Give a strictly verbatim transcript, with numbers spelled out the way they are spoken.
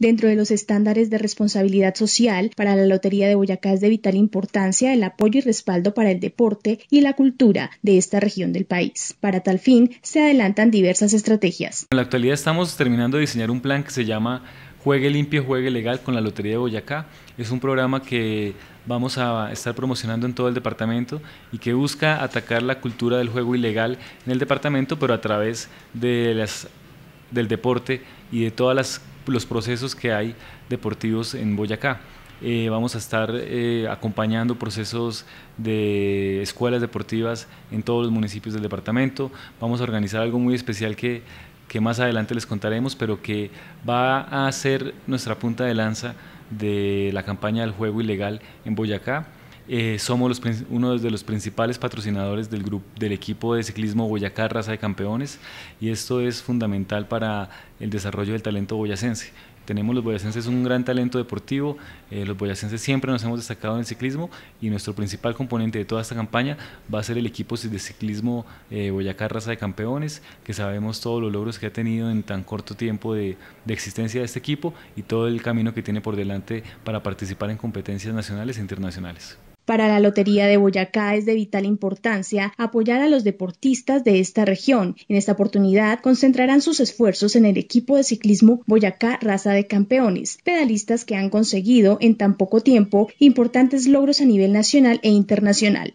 Dentro de los estándares de responsabilidad social para la Lotería de Boyacá es de vital importancia el apoyo y respaldo para el deporte y la cultura de esta región del país. Para tal fin, se adelantan diversas estrategias. En la actualidad estamos terminando de diseñar un plan que se llama Juegue Limpio, Juegue Legal con la Lotería de Boyacá. Es un programa que vamos a estar promocionando en todo el departamento y que busca atacar la cultura del juego ilegal en el departamento, pero a través de las, del deporte y de todos los procesos que hay deportivos en Boyacá. Eh, vamos a estar eh, acompañando procesos de escuelas deportivas en todos los municipios del departamento. Vamos a organizar algo muy especial que que más adelante les contaremos, pero que va a ser nuestra punta de lanza de la campaña del juego ilegal en Boyacá. Eh, somos los, uno de los principales patrocinadores del, grupo, del equipo de ciclismo Boyacá Raza de Campeones, y esto es fundamental para el desarrollo del talento boyacense. Tenemos los boyacenses un gran talento deportivo, eh, los boyacenses siempre nos hemos destacado en el ciclismo, y nuestro principal componente de toda esta campaña va a ser el equipo de ciclismo eh, Boyacá Raza de Campeones, que sabemos todos los logros que ha tenido en tan corto tiempo de, de existencia de este equipo y todo el camino que tiene por delante para participar en competencias nacionales e internacionales. Para la Lotería de Boyacá es de vital importancia apoyar a los deportistas de esta región. En esta oportunidad concentrarán sus esfuerzos en el equipo de ciclismo Boyacá Raza de Campeones, pedalistas que han conseguido en tan poco tiempo importantes logros a nivel nacional e internacional.